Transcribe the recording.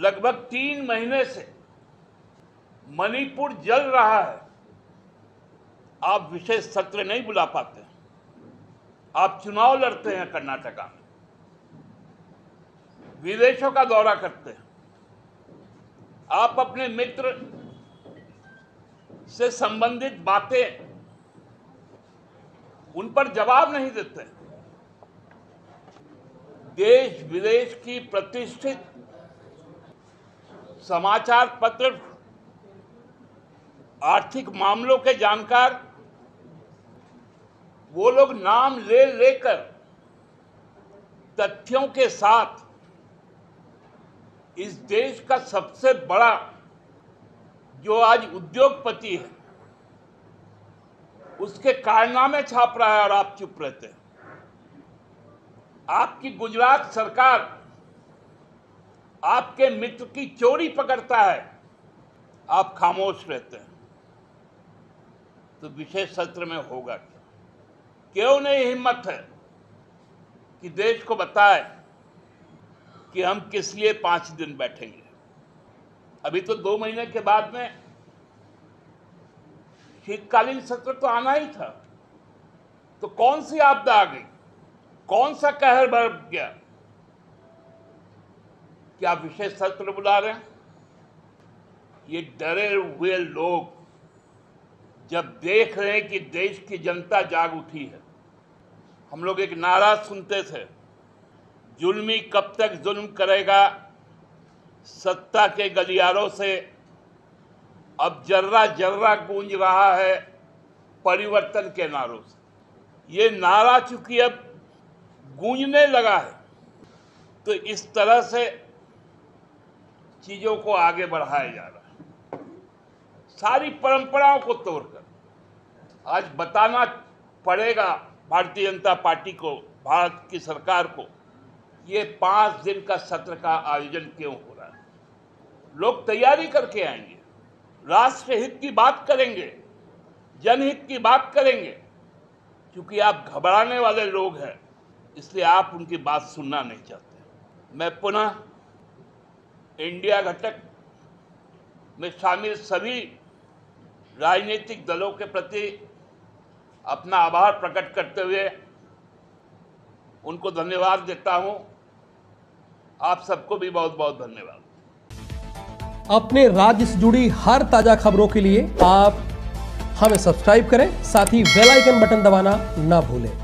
लगभग 3 महीने से मणिपुर जल रहा है। आप विशेष सत्र नहीं बुला पाते हैं। आप चुनाव लड़ते हैं कर्नाटका में, विदेशों का दौरा करते हैं, आप अपने मित्र से संबंधित बातें उन पर जवाब नहीं देते। देश विदेश की प्रतिष्ठित समाचार पत्र, आर्थिक मामलों के जानकार, वो लोग नाम ले लेकर तथ्यों के साथ इस देश का सबसे बड़ा जो आज उद्योगपति है उसके कारनामे छाप रहा है और आप चुप रहते हैं। आपकी गुजरात सरकार आपके मित्र की चोरी पकड़ता है, आप खामोश रहते हैं। तो विशेष सत्र में होगा क्या? क्यों नहीं हिम्मत है कि देश को बताए कि हम किस लिए 5 दिन बैठेंगे? अभी तो 2 महीने के बाद में शीतकालीन सत्र तो आना ही था। तो कौन सी आपदा आ गई? कौन सा कहर बरप गया? क्या विशेष सत्र बुला रहे हैं? ये डरे हुए लोग जब देख रहे हैं कि देश की जनता जाग उठी है। हम लोग एक नारा सुनते थे, जुल्मी कब तक जुल्म करेगा सत्ता के गलियारों से। अब जर्रा जर्रा गूंज रहा है परिवर्तन के नारों से। ये नारा चूंकि अब गूंजने लगा है तो इस तरह से चीज़ों को आगे बढ़ाया जा रहा है, सारी परंपराओं को तोड़कर। आज बताना पड़ेगा भारतीय जनता पार्टी को, भारत की सरकार को, ये 5 दिन का सत्र का आयोजन क्यों हो रहा है। लोग तैयारी करके आएंगे, राष्ट्रहित की बात करेंगे, जनहित की बात करेंगे। क्योंकि आप घबराने वाले लोग हैं, इसलिए आप उनकी बात सुनना नहीं चाहते। मैं पुनः इंडिया घटक में शामिल सभी राजनीतिक दलों के प्रति अपना आभार प्रकट करते हुए उनको धन्यवाद देता हूं। आप सबको भी बहुत बहुत धन्यवाद। अपने राज्य से जुड़ी हर ताजा खबरों के लिए आप हमें सब्सक्राइब करें, साथ ही बेल आइकन बटन दबाना ना भूलें।